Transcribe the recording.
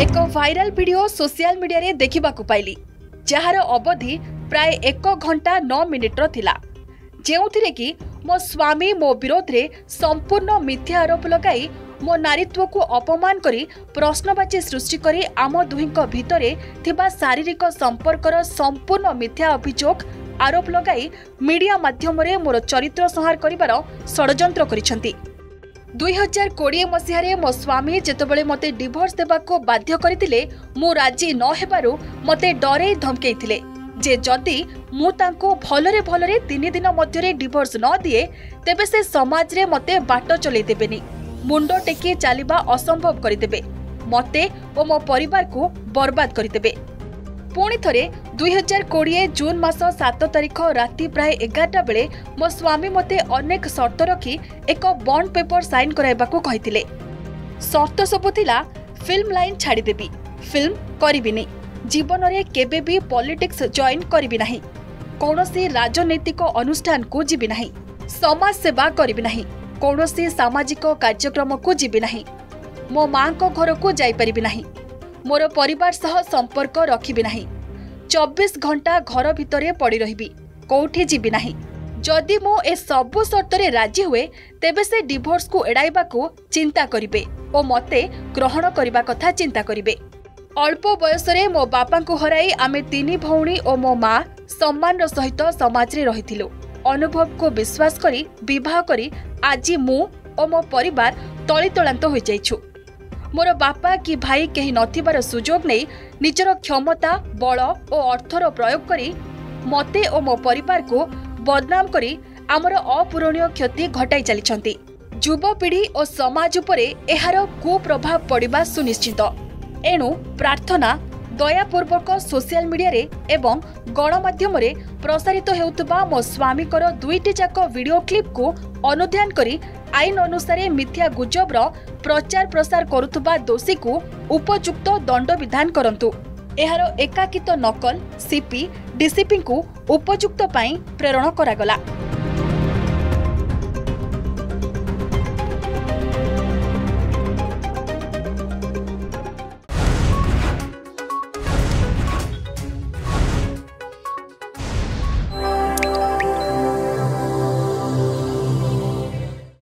एक viral video social media रे देखा पाइली जार अवधि प्राय एक घंटा 9 मिनिट्र थिला जेउथिरे कि मो स्वामी मो विरोध रे संपूर्ण मिथ्या आरोप लगाई मो नारीत्व को अपमान करी प्रश्नवाची सृष्टि करी आम दुहिंक भितरे थिबा शारीरिक संपर्कर संपूर्ण मिथ्या अभियोग आरोप लगाई मीडिया माध्यम रे मोर चरित्र संहार करिवार षडयंत्र करिसेंती। 2020 मसीह मो स्वामी जेतबले मते डिवोर्स देवाको बाध्य करथिले मु राजी न हेबारु मते डरे धमकेइथिले जे जदि मु तांको भलरे भलरे 3 दिन मध्यरे डिवोर्स न दिए तेबे से समाज रे मते बाट चले देबेनी मुंडो टेकी चालिबा असंभव करि देबे मते ओ मो परिवार को बर्बाद करि देबे। पुणी थरे 2020 जून मास 7 तारिख राति प्राय 11टा बेले मो स्वामी मते अनेक शर्त रखी एक बॉन्ड पेपर साइन कराइबाको कहिथिले। शर्त सबु थिला फिल्म लाइन छाडी देबी, फिल्म करिबिनी, जीवन रे केबे भी पॉलिटिक्स जॉइन करिबी नाही, कोनोसी राजनीतिक अनुष्ठान को जीबी नाही, समाज सेवा करिबी नाही, कोनोसी सामाजिक कार्यक्रम को जीबी नाही, मो मां को घर को जाई परिबी नाही, मोर परिवार सह संपर्क रखिबी नाही, 24 घंटा घर भितरे पड़ी रहिबी, कोठी जीबी नाही। जदि मो ए सबु शर्त रे राजी हुए तेबे से डिवोर्स को एडाइबा को चिंता करिबे ओ मते ग्रहण करिबा कथा चिंता करिबे। अल्प बयस रे मो बापा को हराई आमे 3 भौणी और मो मां सम्मान सहित समाज रे रहिथिलु। अनुभव को विश्वास करी विवाह करी आज मु और मो परिवार तळितळांत होई जाइछु। मोर बापा कि भाई कहीं नथिबार सुजोग नहीं निजर क्षमता बल और अर्थर प्रयोग करी मते और मो परिवार को बदनाम करी आमर अपूरणीय क्षति घटाई चली। युवपीढ़ी और समाज उपरे एहार कुप्रभाव पड़िबा सुनिश्चित। एणु प्रार्थना दयापूर्वक सोशल मीडिया रे एवं गणमाध्यम रे प्रसारित हेउतबा मो स्वामी कर 2टी जाक वीडियो क्लिप को अनुध्यान करी आईन अनुसार मिथ्या गुजब प्रचार प्रसार करुवा दोषी को उपयुक्त दंड विधान करंतु। एहारो एकाकित नकल सीपी डीसीपी को उपयुक्त पाई प्रेरण करागला।